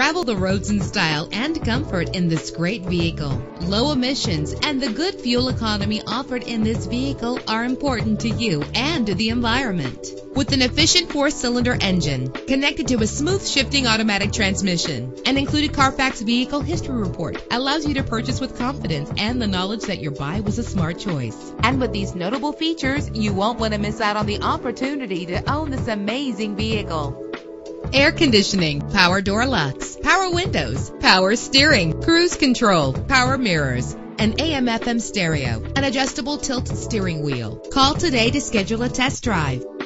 Travel the roads in style and comfort in this great vehicle. Low emissions and the good fuel economy offered in this vehicle are important to you and to the environment. With an efficient 4-cylinder engine connected to a smooth shifting automatic transmission, an included Carfax Vehicle History Report allows you to purchase with confidence and the knowledge that your buy was a smart choice. And with these notable features, you won't want to miss out on the opportunity to own this amazing vehicle. Air conditioning, power door locks, power windows, power steering, cruise control, power mirrors, an AM/FM stereo, an adjustable tilt steering wheel. Call today to schedule a test drive.